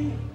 Bye.